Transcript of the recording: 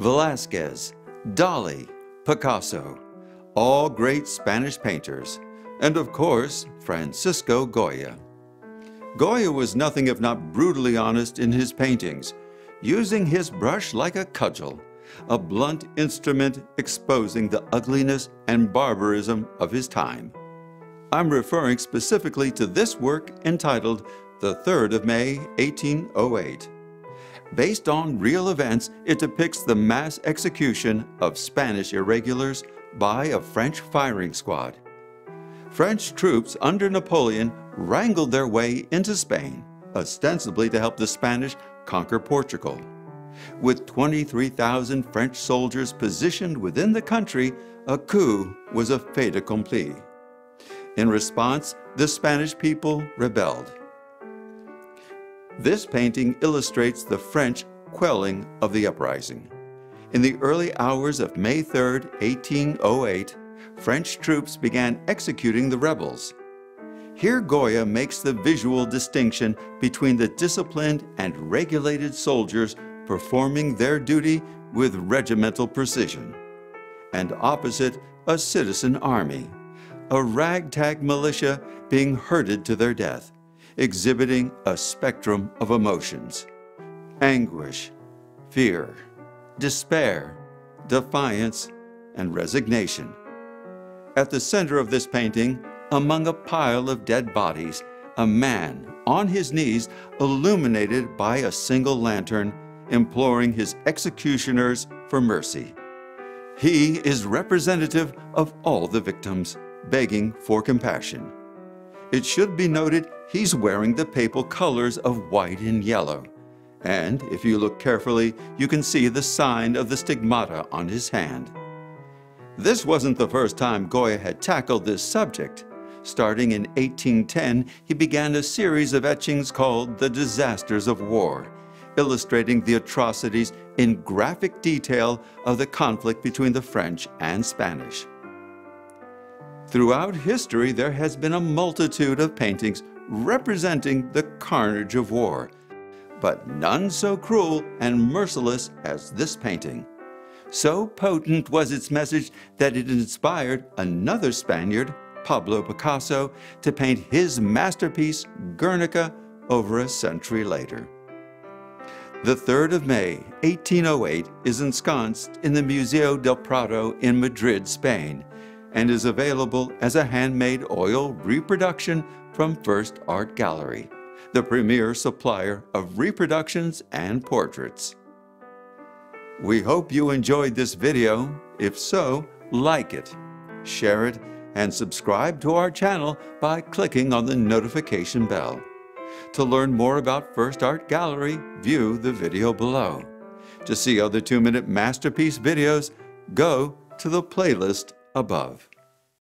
Velázquez, Dali, Picasso, all great Spanish painters, and of course, Francisco Goya. Goya was nothing if not brutally honest in his paintings, using his brush like a cudgel, a blunt instrument exposing the ugliness and barbarism of his time. I'm referring specifically to this work entitled The Third of May, 1808. Based on real events, it depicts the mass execution of Spanish irregulars by a French firing squad. French troops under Napoleon wrangled their way into Spain, ostensibly to help the Spanish conquer Portugal. With 23,000 French soldiers positioned within the country, a coup was a fait accompli. In response, the Spanish people rebelled. This painting illustrates the French quelling of the uprising. In the early hours of May 3, 1808, French troops began executing the rebels. Here Goya makes the visual distinction between the disciplined and regulated soldiers performing their duty with regimental precision, and opposite, a citizen army, a ragtag militia being herded to their death, exhibiting a spectrum of emotions: anguish, fear, despair, defiance, and resignation. At the center of this painting, among a pile of dead bodies, a man on his knees, illuminated by a single lantern, imploring his executioners for mercy. He is representative of all the victims, begging for compassion. It should be noted he's wearing the papal colors of white and yellow, and if you look carefully, you can see the sign of the stigmata on his hand. This wasn't the first time Goya had tackled this subject. Starting in 1810, he began a series of etchings called The Disasters of War, illustrating the atrocities in graphic detail of the conflict between the French and Spanish. Throughout history, there has been a multitude of paintings representing the carnage of war, but none so cruel and merciless as this painting. So potent was its message that it inspired another Spaniard, Pablo Picasso, to paint his masterpiece, Guernica, over a century later. The 3rd of May, 1808, is ensconced in the Museo del Prado in Madrid, Spain, and is available as a handmade oil reproduction from First Art Gallery, the premier supplier of reproductions and portraits. We hope you enjoyed this video. If so, like it, share it, and subscribe to our channel by clicking on the notification bell. To learn more about First Art Gallery, view the video below. To see other 2-minute masterpiece videos, go to the playlist above.